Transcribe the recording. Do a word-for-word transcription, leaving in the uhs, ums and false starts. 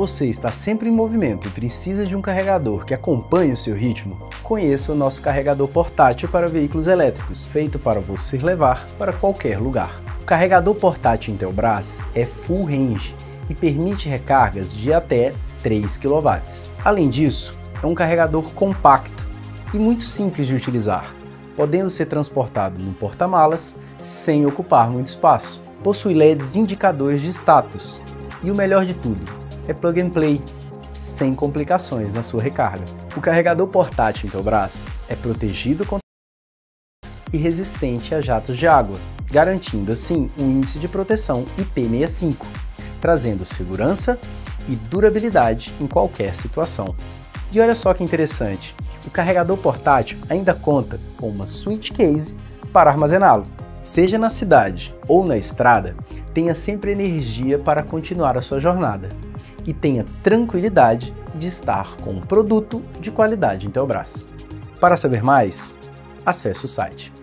você está sempre em movimento e precisa de um carregador que acompanhe o seu ritmo, conheça o nosso carregador portátil para veículos elétricos, feito para você levar para qualquer lugar. O carregador portátil Intelbras é full range e permite recargas de até três quilowatts. Além disso, é um carregador compacto e muito simples de utilizar, podendo ser transportado no porta-malas sem ocupar muito espaço. Possui L E Ds indicadores de status e o melhor de tudo, é plug and play, sem complicações na sua recarga. O carregador portátil Intelbras é protegido contra e resistente a jatos de água, garantindo assim um índice de proteção I P sessenta e cinco, trazendo segurança e durabilidade em qualquer situação. E olha só que interessante, o carregador portátil ainda conta com uma switch case para armazená-lo. Seja na cidade ou na estrada, tenha sempre energia para continuar a sua jornada e tenha tranquilidade de estar com um produto de qualidade Intelbras. Para saber mais, acesse o site.